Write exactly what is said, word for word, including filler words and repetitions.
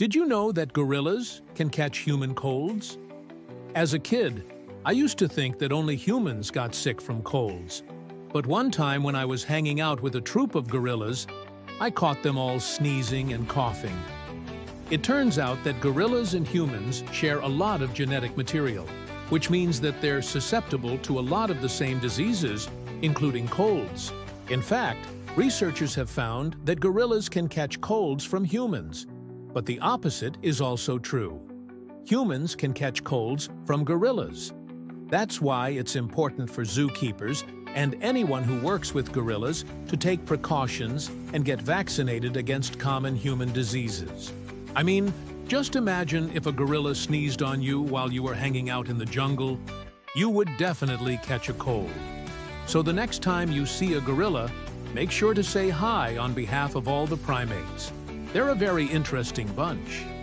Did you know that gorillas can catch human colds? As a kid, I used to think that only humans got sick from colds. But one time when I was hanging out with a troop of gorillas, I caught them all sneezing and coughing. It turns out that gorillas and humans share a lot of genetic material, which means that they're susceptible to a lot of the same diseases, including colds. In fact, researchers have found that gorillas can catch colds from humans. But the opposite is also true. Humans can catch colds from gorillas. That's why it's important for zookeepers and anyone who works with gorillas to take precautions and get vaccinated against common human diseases. I mean, just imagine if a gorilla sneezed on you while you were hanging out in the jungle, you would definitely catch a cold. So the next time you see a gorilla, make sure to say hi on behalf of all the primates. They're a very interesting bunch.